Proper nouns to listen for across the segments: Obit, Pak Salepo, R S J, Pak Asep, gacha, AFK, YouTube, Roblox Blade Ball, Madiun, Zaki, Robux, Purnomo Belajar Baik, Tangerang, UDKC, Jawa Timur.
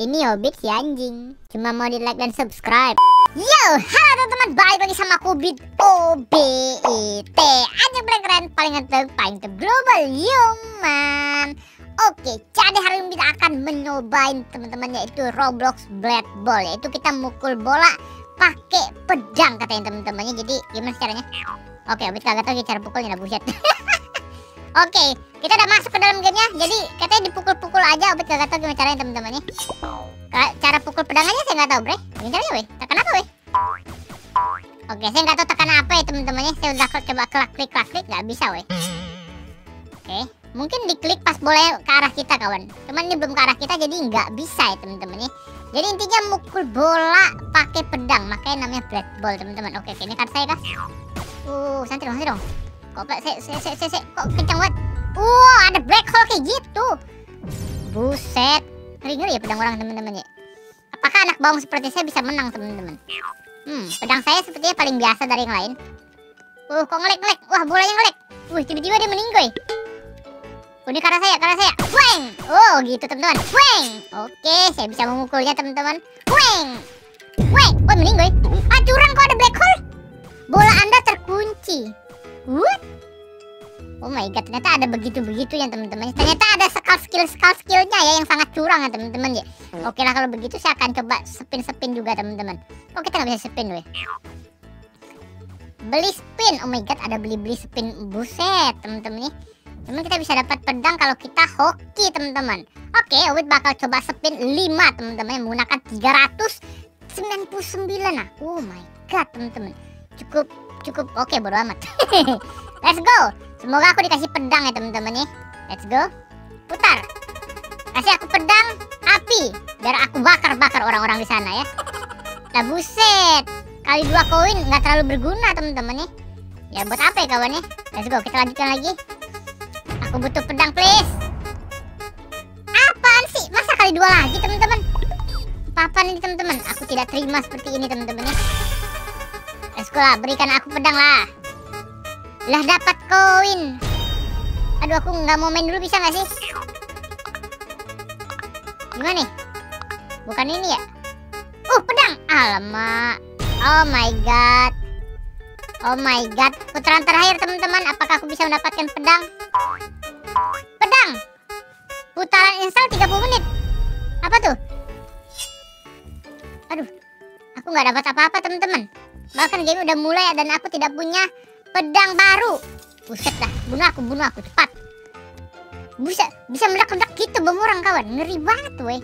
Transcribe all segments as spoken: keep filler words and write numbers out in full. Ini Obit si anjing. Cuma mau di like dan subscribe. Yo, halo teman-teman, balik lagi sama aku Obit, O B I T, ajak paling keren, paling ngetep, paling ngetep global, human. Oke, jadi hari ini kita akan mencobain teman-teman, yaitu Roblox Blade Ball, yaitu kita mukul bola pakai pedang katanya teman-temannya. Jadi gimana caranya? Oke, Obit kagak tahu cara pukulnya, buset. Oke, kita udah masuk ke dalam gamenya. Jadi katanya dipukul-pukul aja, Obit kagak tahu gimana caranya teman-temannya. Cara pukul pedang aja saya nggak tahu, bre. Gimana caranya, weh? Oke, saya nggak tahu tekan apa ya teman-temannya. Saya udah coba klik-klik klik nggak bisa, weh. Oke, mungkin diklik pas bolanya ke arah kita, kawan. Cuman ini belum ke arah kita, jadi nggak bisa ya teman-temannya. Jadi intinya mukul bola pakai pedang, makanya namanya blade ball teman-teman. Oke, ini kan saya kah? Uh, santai dong, santai dong. Kok saya saya saya saya kok kencang banget. Uh, ada black hole kayak gitu. Buset, ngeri-ngeri ya pedang orang teman-temannya. Apakah anak bawang seperti saya bisa menang teman-teman? Hmm, pedang saya sepertinya paling biasa dari yang lain. Uh, kok ngelek-ngelek? Wah, bolanya ngelek. Wih, tiba-tiba dia meninggoy. Oh, ini karena saya, karena saya. Weng! Oh, gitu teman-teman. Weng! Oke, saya bisa memukulnya teman-teman. Weng! Weng! Oh, meninggoy. Ah, curang, kok ada black hole? Bola Anda terkunci. What? Oh my god, ternyata ada begitu-begitu ya teman-teman. Ternyata ada skill-skill skillnya ya yang sangat curang ya teman-teman ya. Oke lah kalau begitu saya akan coba spin-spin juga teman-teman. Oh, kita nggak bisa spin weh. Beli spin. Oh my god, ada beli-beli spin, buset teman-teman nih. Cuman kita bisa dapat pedang kalau kita hoki teman-teman. Oke, Obit bakal coba spin lima teman-teman yang menggunakan tiga ratus sembilan puluh sembilan. Nah, oh my god teman-teman. Cukup cukup oke, bodo amat. Let's go. Semoga aku dikasih pedang ya teman-teman nih. Let's go. Putar. Kasih aku pedang api biar aku bakar-bakar orang-orang di sana ya. Lah buset, kali dua koin nggak terlalu berguna teman-teman nih. Ya buat apa ya kawannya? Let's go, kita lanjutkan lagi. Aku butuh pedang please. Apaan sih? Masa kali dua lagi teman-teman? Apa-apaan ini teman-teman? Aku tidak terima seperti ini teman-teman nih. Let's go lah, berikan aku pedang lah. Lah dapat koin. Aduh, aku nggak mau main dulu, bisa nggak sih? Gimana nih? Bukan ini ya? Uh, pedang. Alamak. Oh my god. Oh my god. Putaran terakhir teman-teman. Apakah aku bisa mendapatkan pedang? Pedang. Putaran install tiga puluh menit. Apa tuh? Aduh. Aku nggak dapat apa-apa teman-teman. Bahkan game udah mulai dan aku tidak punya pedang baru. Buset lah. Bunuh aku, bunuh aku cepat. Bisa bisa meledak-ledak gitu bom orang, kawan. Ngeri banget weh.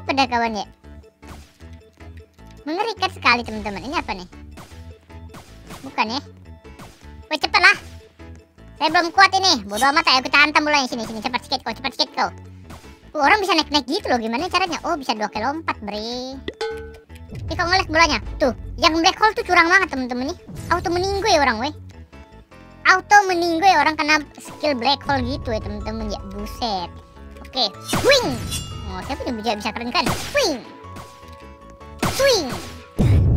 Apa dah kawan ya? Mengerikan sekali teman-teman. Ini apa nih? Bukan ya? Woi cepet lah, saya belum kuat ini. Bodoh amat, ayo kita hantam mulai. Sini sini, cepat sedikit kau, cepat sedikit kau. Uh, orang bisa naik-naik gitu loh, gimana caranya? Oh, bisa dua kali lompat bre. Ini kok ngeles bolanya? Tuh, yang black hole tuh curang banget teman-teman nih. Auto meninggoy orang weh. Auto meninggoy orang kena skill black hole gitu ya teman-teman ya. Buset. Oke, swing. Oh, saya punya bijak bisa keren kan? Swing. Swing.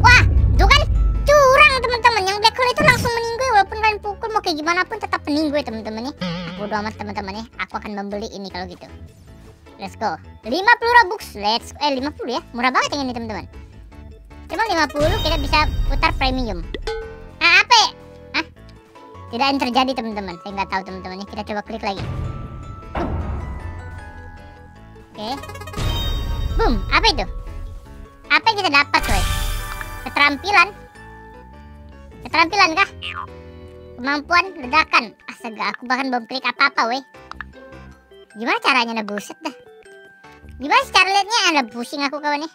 Wah, tuh kan curang teman-teman. Yang black hole itu langsung meninggoy, walaupun kalian pukul mau kayak gimana pun tetap meninggoy teman-teman nih. Bodo amat teman-teman nih. Aku akan membeli ini kalau gitu. Let's go. lima puluh Robux. Let's go. Eh, lima puluh ya. Murah banget yang ini teman-teman. Cuma lima puluh kita bisa putar premium. Ah, apa? Hah? Tidak yang terjadi teman-teman. Saya nggak tahu teman-teman nih. Kita coba klik lagi. Oke. Boom, apa itu? Apa yang kita dapat, guys? Keterampilan. Keterampilan kah? Kemampuan ledakan. Astaga, aku bahkan belum klik apa-apa, weh. Gimana caranya? Nah, buset dah. Gimana sih cara liatnya? Ada pusing aku kawan nih.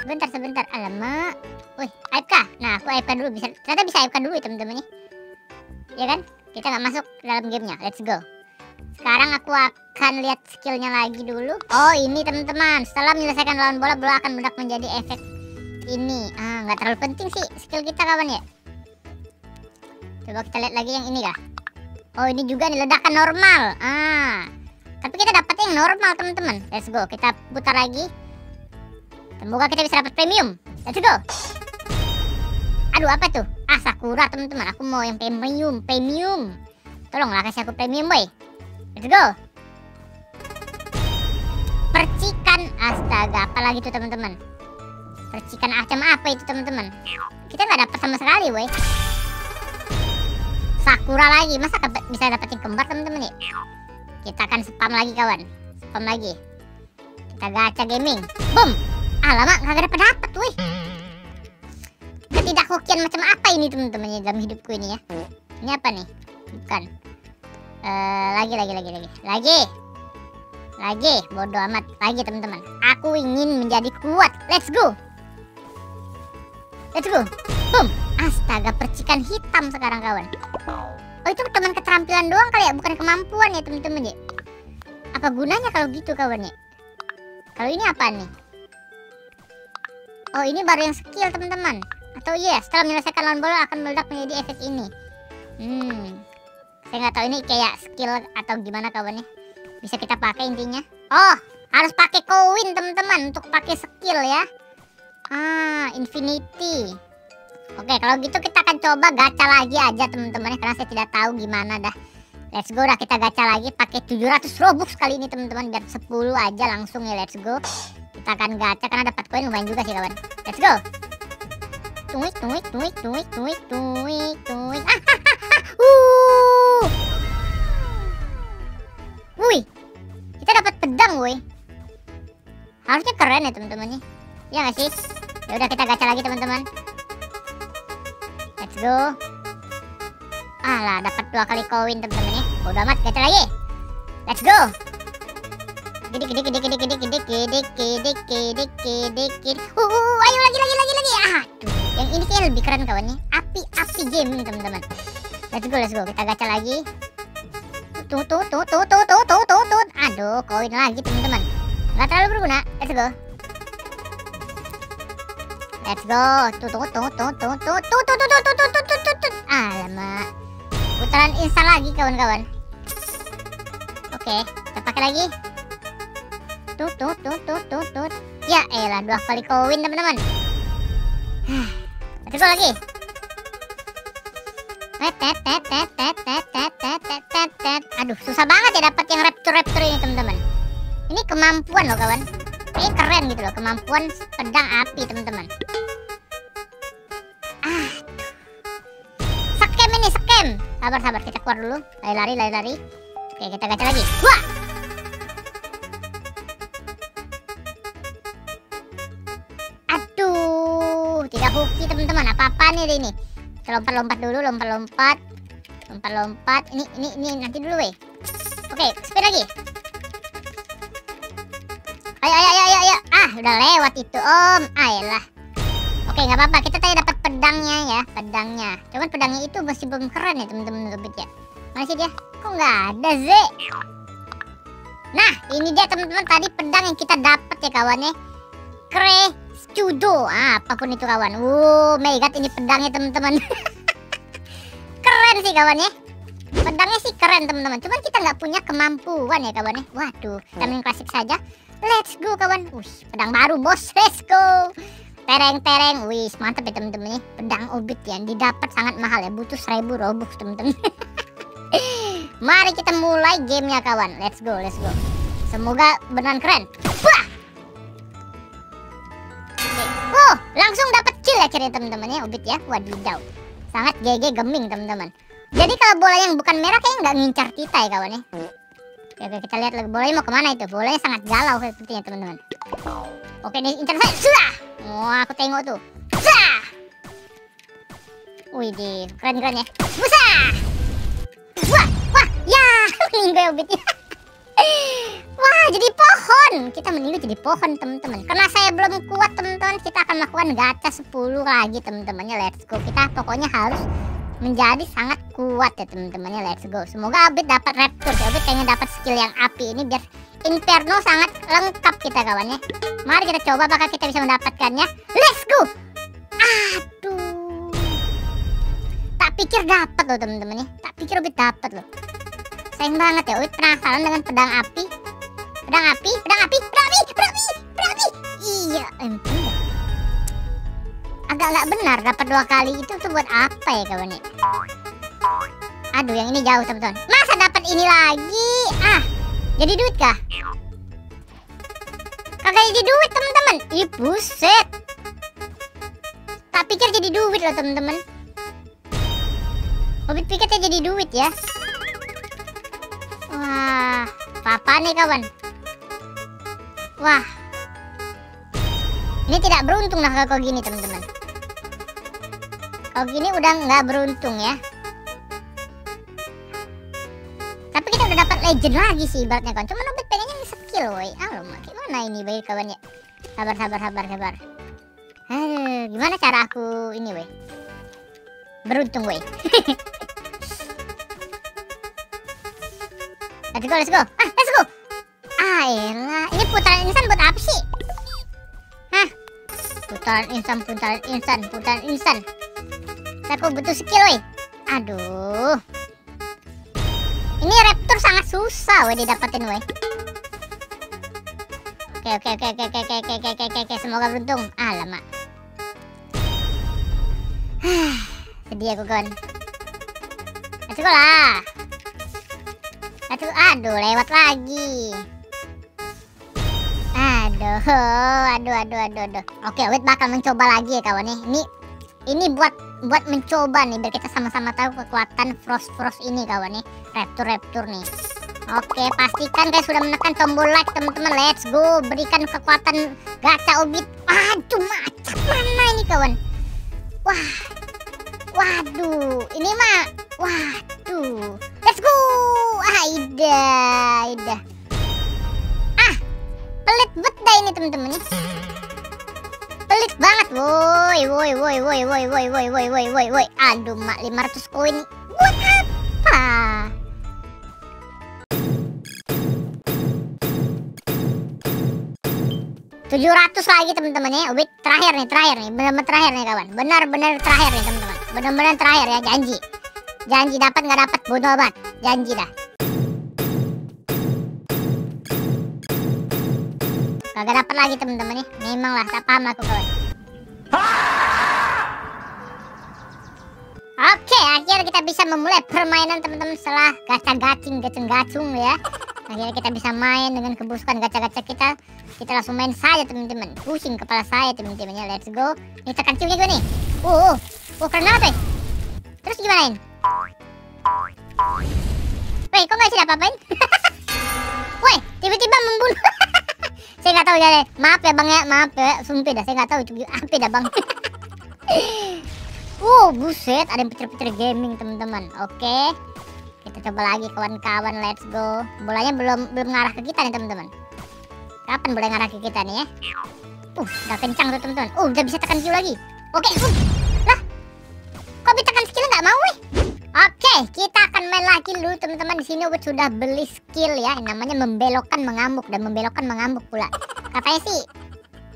Bentar, sebentar. Alamak. Wih, A F K. Nah, aku A F K dulu bisa. Ternyata bisa A F K dulu ya, teman-teman nih. Ya kan? Kita nggak masuk dalam gamenya. Let's go. Sekarang aku akan lihat skillnya lagi dulu. Oh ini teman-teman, setelah menyelesaikan lawan bola, bola akan meledak menjadi efek ini. Ah, nggak terlalu penting sih skill kita kawan ya. Coba kita lihat lagi yang ini kah? Oh ini juga nih, ledakan normal. Ah, tapi kita dapat yang normal teman-teman. Let's go, kita putar lagi. Semoga kita bisa dapat premium. Let's go. Aduh apa tuh? Ah sakura teman-teman, aku mau yang premium, premium. Tolonglah kasih aku premium boy. Let's go. Per ada apa lagi tuh teman-teman. Percikan asam apa itu teman-teman? Kita nggak dapat sama sekali, woi. Sakura lagi, masa bisa dapetin kembar teman-teman ya? Kita akan spam lagi kawan, spam lagi. Kita gacha gaming, boom. Alamak, nggak dapat dapat, woi. Ketidakhokian macam apa ini teman-teman ya dalam hidupku ini ya? Ini apa nih? Bukan. Uh, lagi, lagi, lagi, lagi, lagi. Lagi, bodoh amat. Lagi teman-teman. Aku ingin menjadi kuat. Let's go. Let's go. Boom. Astaga, percikan hitam sekarang kawan. Oh, itu teman keterampilan doang kali ya, bukan kemampuan ya teman-teman ya. Apa gunanya kalau gitu kawan ya? Kalau ini apa nih? Oh, ini baru yang skill teman-teman. Atau iya, yeah, setelah menyelesaikan lawan bola akan meledak menjadi efek ini. Hmm. Saya nggak tahu ini kayak skill atau gimana kawan ya. Bisa kita pakai intinya. Oh, harus pakai koin teman-teman untuk pakai skill ya. Ah, infinity. Oke, kalau gitu kita akan coba gacha lagi aja teman-teman ya, karena saya tidak tahu gimana dah. Let's go dah, kita gacha lagi pakai tujuh ratus Robux kali ini teman-teman, biar sepuluh aja langsung ya, let's go. Kita akan gacha karena dapat koin lumayan juga sih kawan. Let's go. Tuik tuik tuik tuik tuik tuik tuik. Ah, ah, ah, ah. Uh. Wih, kita dapat pedang, woi. Harusnya keren ya teman-teman nih. Ya nggak sih? Ya udah kita gacha lagi teman-teman. Let's go. Alah, dapat dua kali koin teman-teman nih. Bodoh amat, gacha lagi. Let's go. Gede gede gede gede gede gede gede gede gede gede gede. Uh, ayo lagi lagi lagi lagi. Ah, tuh. Yang ini kayaknya lebih keren kawan nih. Api api game nih teman-teman. Let's go, let's go. Kita gacha lagi. Tuh tuh tuh tuh tuh tuh tuh tuh tuh. Aduh, koin lagi teman-teman. Nggak terlalu berguna. Let's go. Let's go. Tuh tuh tuh tuh tuh tuh tuh tuh tuh tuh tuh tuh tuh tuh. Alamak. Putaran instan lagi kawan-kawan. Oke, kita pakai lagi. Tuh tuh tuh tuh tuh tuh. Ya elah, dua kali koin teman-teman. Let's go lagi. Aduh, susah banget ya dapat yang raptor-raptor ini teman-teman. Ini kemampuan loh kawan. Ini keren gitu loh, kemampuan pedang api teman-teman. Ah, scam ini, scam. Sabar-sabar, kita keluar dulu. Lari-lari, lari-lari. Oke, kita gacha lagi. Wah. Aduh, tidak hoki teman-teman. Apa-apa nih ini? Lompat-lompat dulu, lompat-lompat, lompat-lompat. Ini, ini, ini nanti dulu, weh. Oke, spin lagi. Ayo, ayo, ayo, ayo, ah, udah lewat itu, om. Ayolah. Oke, nggak apa-apa. Kita tadi dapat pedangnya ya, pedangnya. Cuman pedangnya itu masih belum keren ya, teman-teman. Obit ya. Mana sih dia? Kok nggak ada, Z? Nah, ini dia teman-teman. Tadi pedang yang kita dapat ya kawannya. Keren. Judo, ah, apapun itu kawan. Wow, my god, ini pedangnya teman-teman. Keren sih kawan ya. Pedangnya sih keren teman-teman. Cuman kita nggak punya kemampuan ya kawan ya. Waduh, kita main klasik saja. Let's go kawan. Wih, pedang baru bos. Let's go. Tereng-tereng. Wih, mantap ya teman-teman. Pedang Obit yang didapat sangat mahal ya. Butuh seribu Robux teman-teman. Mari kita mulai gamenya kawan. Let's go, let's go. Semoga beneran keren. Wah. Oh, langsung dapat kill ya cerita teman-temannya Obit ya. Wadidaw. Sangat G G gaming teman-teman. Jadi kalau bola yang bukan merah kayaknya nggak ngincar kita ya kawan ya. Oke, kita lihat lagi bolanya mau kemana itu. Bolanya sangat galau sepertinya teman-teman. Oke, ini incar saya. Sudah. Wah, aku tengok tuh. Sudah. Wih deh, keren-keren ya. Sudah. Wah, wah, ya meninggal Obit ya. Wah, jadi pohon. Kita meninggal jadi pohon teman-teman. Karena saya belum kuat teman-teman, kita akan melakukan gacha sepuluh lagi teman-temannya. Let's go. Kita pokoknya harus menjadi sangat kuat ya teman-temannya. Let's go. Semoga Obit dapat raptor. Obit pengen dapat skill yang api ini biar inferno sangat lengkap kita kawannya. Mari kita coba apakah kita bisa mendapatkannya. Let's go. Aduh. Tak pikir dapat loh teman-temannya. Tak pikir Obit dapat loh. Sayang banget ya, Obit penasaran dengan pedang api. Pedang api, pedang api, pedang api, pedang api, pedang api. Iya, ampun. Agak nggak benar dapat dua kali itu tuh buat apa ya kawan ya? Aduh, yang ini jauh teman-teman. Masa dapat ini lagi? Ah, jadi duit kah? kagak jadi duit teman-teman. Ih buset, tak pikir jadi duit loh teman-teman. Obit pikirnya jadi duit ya. Wah, apa nih kawan? Wah, ini tidak beruntung lah kalau gini teman-teman. Kalau gini udah nggak beruntung ya. Tapi kita udah dapat legend lagi sih ibaratnya kawan. Cuman Obit pengennya nih skill woi. Ah, gimana ini bagi kawannya? Sabar, sabar, sabar, sabar. Aduh, gimana cara aku ini woi? Beruntung woi. Let's go, let's go. Ah, let's go. Ah, elah. Ini putaran instan buat apa sih? Hah? Putaran instan, putaran instan, putaran instan. Tapi aku butuh skill woi. Aduh. Ini raptor sangat susah woi didapatin woi. Oke, oke, oke, oke, oke, oke, oke, oke, oke, semoga beruntung. Alamak. Sedih aku kawan. Let's go lah. Aduh, aduh, lewat lagi. Aduh, aduh, aduh, aduh, aduh. Oke, Obit bakal mencoba lagi ya kawan nih. Ini, ini buat, buat mencoba nih biar kita sama-sama tahu kekuatan frost-frost ini kawan nih. Raptor-raptor nih. Oke, pastikan guys sudah menekan tombol like teman-teman. Let's go, berikan kekuatan gacha Obit. Aduh, macam mana ini kawan? Wah, waduh, ini mah, waduh. Let's go. Aida, Aida. Ah, pelit bet dah ini teman-teman nih. Pelit banget, woi, woi, woi, woi, woi, woi, woi, woi, woi, woi, woi. Aduh, mak lima ratus koin buat apa? tujuh ratus lagi teman-teman ya. Obit terakhir nih, terakhir nih, benar-benar terakhir nih kawan. Benar-benar terakhir nih teman-teman. Benar-benar terakhir ya, janji. Janji dapat nggak dapat bodoh banget. Janji dah. Kagak dapat lagi teman-teman nih. Memanglah tak paham aku kawan. Oke, akhirnya kita bisa memulai permainan teman-teman setelah gacha-gacing, gaceng-gacung ya. Akhirnya kita bisa main dengan kebusukan gacha-gacha kita. Kita langsung main saja teman-teman. Pusing kepala saya teman-teman ya. Let's go. Ini tekan Q-nya gue nih. Oh, oh, oh keren banget. Terus gimanain? Weh, kok nggak sih apa-apain? Weh, tiba-tiba membunuh. Saya nggak tahu ya, maaf ya bang ya, maaf ya, sumpah dah, saya nggak tahu itu apa dah bang. Wow, buset, ada yang petir-petir gaming teman-teman. Oke, kita coba lagi kawan-kawan, let's go. Bolanya belum belum ngarah ke kita nih teman-teman. Kapan boleh ngarah ke kita nih ya? Uh, udah kencang tuh teman-teman. Uh, udah bisa tekan Q lagi. Oke, uh, lah, kok bisa tekan skillnya nggak mau weh? Oke, kita akan main lagi dulu teman-teman. Di sini Obit sudah beli skill ya, yang namanya membelokkan mengamuk dan membelokkan mengamuk pula. Katanya sih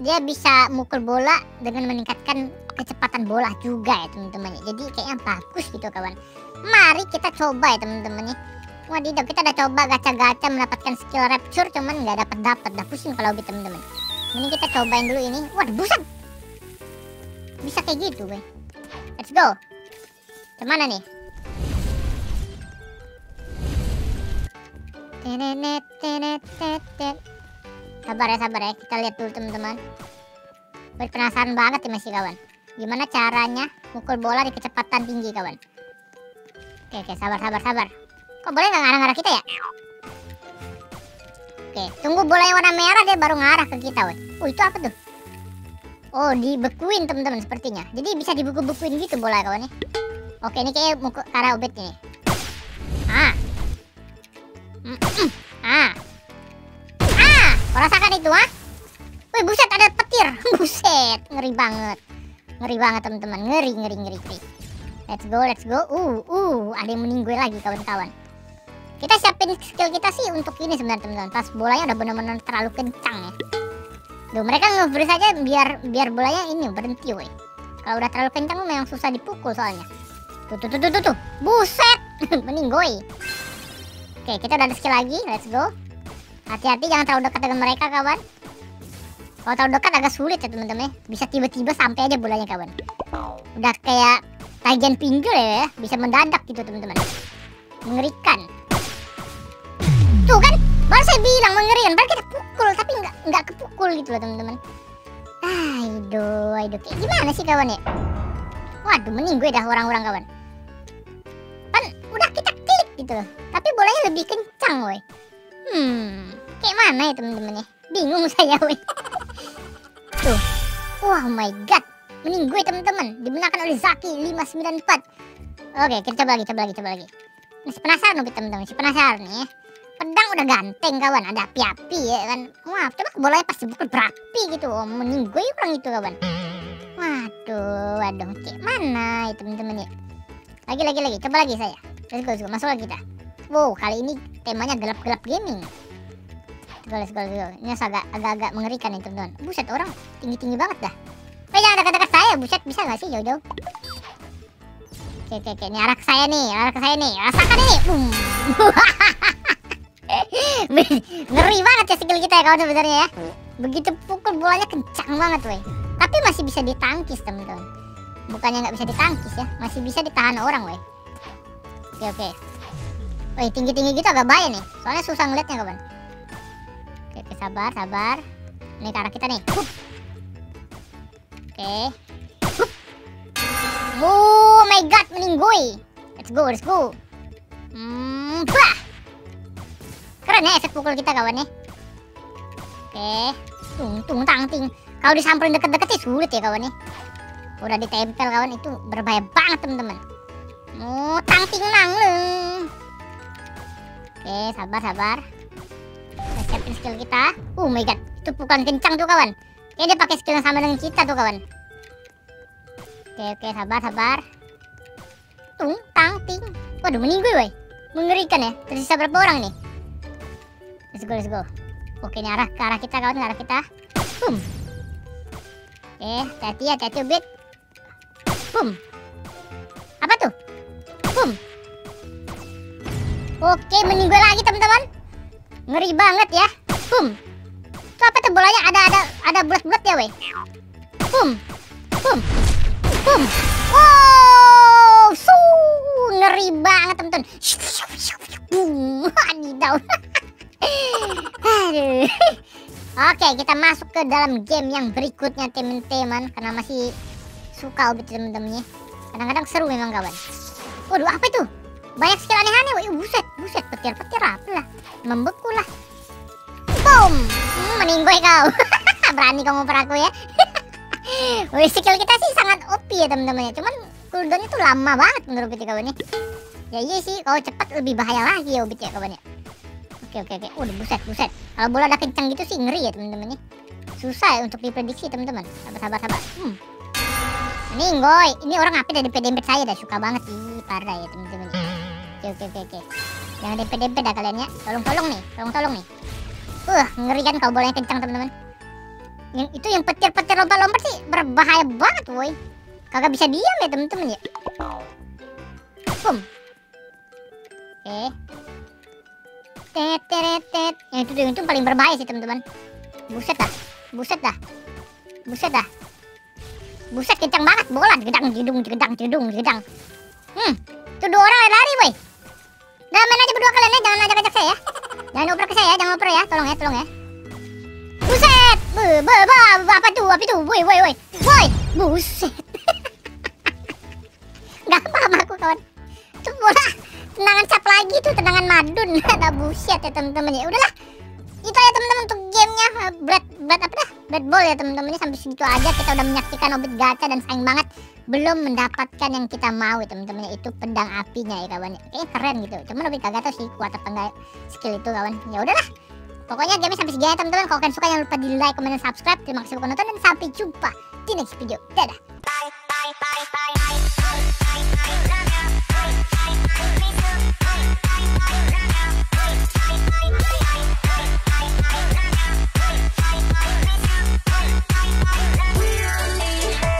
dia bisa mukul bola dengan meningkatkan kecepatan bola juga ya teman-teman. Jadi kayaknya bagus gitu kawan. Mari kita coba ya teman-teman. Wadidaw, kita udah coba gacha-gacha mendapatkan skill rapture, cuman nggak dapat dapat, dah pusing kalau Obit teman-teman. Ini kita cobain dulu ini. Waduh, buset. Bisa kayak gitu, weh. Let's go. Kemana nih? Tenet, tenet, tenet. Sabar ya, sabar ya. Kita lihat dulu teman-teman. Penasaran banget ya masih kawan. Gimana caranya mukul bola di kecepatan tinggi kawan? Oke, oke, sabar, sabar, sabar. Kok boleh nggak ngarah-ngarah kita ya? Oke, tunggu bola yang warna merah dia baru ngarah ke kita. Woy. Oh itu apa tuh? Oh dibekuin teman-teman sepertinya. Jadi bisa dibeku-bekuin gitu bola kawan ya. Oke, ini kayaknya mukul arah Obit nih. Ah. Ah, ah, kau rasakan itu ah? Wih buset ada petir, buset, ngeri banget, ngeri banget teman-teman, ngeri, ngeri, ngeri, ngeri. Let's go, let's go. Uh, uh, ada yang meninggal lagi kawan-kawan. Kita siapin skill kita sih untuk ini sebenarnya teman-teman. Pas bolanya udah benar-benar terlalu kencang ya. Duh mereka nge-freeze aja biar biar bolanya ini berhenti woi. Kalau udah terlalu kencang memang susah dipukul soalnya. Tuh, tuh, tuh, tuh, tuh, tuh. Buset, meninggal. Oke, kita udah ada skill lagi, let's go. Hati-hati jangan terlalu dekat dengan mereka kawan. Kalau terlalu dekat agak sulit ya teman-teman. Bisa tiba-tiba sampai aja bolanya kawan. Udah kayak tajian pinggul ya, bisa mendadak gitu teman-teman. Mengerikan. Tuh kan, baru saya bilang mengerikan. Baru kita pukul tapi nggak nggak kepukul dipukul gitu loh teman-teman. Aduh, aduh, kayak gimana sih kawan ya? Waduh, mending gue dah orang-orang kawan. Kan udah kita klik gitu loh, tapi bolanya lebih kencang woi. Hmm, kayak mana ya teman-teman ya? Bingung saya woi. Tuh, wow my god, mending gue teman-teman dimenangkan oleh Zaki lima sembilan empat. Oke, kita coba lagi, coba lagi, coba lagi. Masih penasaran nih teman-teman, masih penasaran nih ya. Pedang udah ganteng kawan, ada api-api ya kan. Wah, coba bolanya pasti dipukul berapi gitu. Oh, mending gue kurang itu kawan. Waduh, waduh, kayak mana ya teman-teman ya? Lagi, lagi, lagi, coba lagi saya. Let's go, let's go, masuk lagi kita. Wow, kali ini temanya gelap-gelap gaming. Let's go, let's go, let's go. Ini agak-agak mengerikan nih ya, teman-teman. Buset, orang tinggi-tinggi banget dah. Eh, jangan dekat-dekat saya, buset, bisa gak sih jauh-jauh? Oke, oke, oke, ini arah ke saya nih, arah ke saya nih, rasakan ini. Um. Ngeri banget ya skill kita ya kawan sebenarnya ya. Begitu pukul bolanya kencang banget weh. Tapi masih bisa ditangkis teman-teman. Bukannya nggak bisa ditangkis ya, masih bisa ditahan orang weh. Oke, oke. Weh, tinggi-tinggi gitu agak bahaya nih, soalnya susah ngeliatnya kawan. Oke, oke, sabar, sabar. Ini ke arah kita nih. Hup. Oke. Hup. Oh my god, mending gue. Let's go, let's go. Hmm, bah. Keren ya efek pukul kita kawan ya. Oke, tung tung tang ting. Kalau disamperin deket-deket sih sulit ya kawan ya. Udah ditempel kawan itu berbahaya banget teman-teman. Oh, tang ting nang leng. Oke, sabar sabar. Kita siapin skill kita. Oh my god, itu pukulan kencang tuh kawan. Kayaknya dia pakai skill yang sama dengan kita tuh kawan. Oke, oke, sabar, sabar. Tung, tang, ting. Waduh, mending gue, woy. Mengerikan ya. Tersisa berapa orang nih? Let's go, let's go. Oke, ini arah ke arah kita, kawan. Ke arah kita. Boom. Oke, hati-hati, hati-hati, Obit. Boom. Apa tuh? Boom. Oke, mending gue lagi, teman-teman. Ngeri banget ya. Boom. Itu apa tuh bolanya? Ada, ada, ada bulat-bulat ya, woy. Boom. Boom. Boom. Wow, so ngeri banget teman-teman. Boom, ani down. Aduh. Oke, kita masuk ke dalam game yang berikutnya teman-teman, karena masih suka Obit teman-temannya. Kadang-kadang seru memang kawan. Waduh, apa itu? Banyak skill aneh-aneh. Wih, buset, buset, petir-petir apalah. Membeku lah. Boom. Mending gue kau. Berani kamu per aku ya. Wih, skill kita sih sangat O P ya teman-teman ya. Cuman cooldownnya tuh lama banget menurut Obit kawan ya. Ya iya sih, kalau cepat lebih bahaya lagi ya Obit ya kawan ya. Oke oke oke. Udah buset buset. Kalau bola udah kencang gitu sih ngeri ya teman-teman ya. Susah ya untuk diprediksi teman-teman. Sabar sabar sabar. Hmm. Mending gue. Ini orang ngapain dari P D M P saya dah suka banget sih, parah ya teman-teman. Oke oke oke oke. Jangan D P D M P dah kalian ya. Tolong-tolong nih, tolong-tolong nih. Uh, ngeri kan kalau bolanya kencang teman-teman. Yang itu yang petir-petir lompat-lompat sih berbahaya banget woi. Kagak bisa diam ya temen-temen ya. Boom. Oke. Teteretet. Yang itu yang itu paling berbahaya sih teman-teman. Buset dah. Buset dah. Buset dah. Buset kencang banget bola gedang jedung jedang jedung jedang. Hmm. Itu dua orang lari woi. Udah main aja berdua kalian ya, jangan ajak-ajak saya ya. Jangan oper ke saya ya, jangan oper ya. Tolong ya, tolong ya. Buset. Be, be, be, apa tuh? Apa tuh? Woi, woi, woi. Woi, buset. Gak paham aku kawan. Itu bola tendangan cap lagi tuh, tendangan madun. Ada buset ya teman-teman ya. Udahlah. Itu ya teman-teman untuk gamenya Blade, Blade apa dah? Blade Ball ya teman-temannya. Sampai segitu aja kita udah menyaksikan Obit gacha dan sayang banget belum mendapatkan yang kita mau ya teman-temannya, itu pedang apinya ya kawan. Kayaknya keren gitu. Cuman Obit kagak tahu sih kuat apa enggak skill itu kawan. Ya udahlah. Pokoknya game sampai segini teman-teman. Kalau kalian suka jangan lupa di like, comment, dan subscribe. Terima kasih sudah nonton dan sampai jumpa di next video. Dadah. Bye bye bye bye.